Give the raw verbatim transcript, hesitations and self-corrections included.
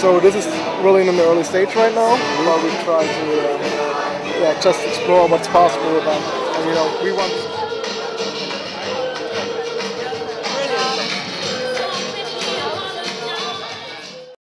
So this is really in the early stage right now. While we try to uh, yeah, just explore what's possible with them. And you know, we want.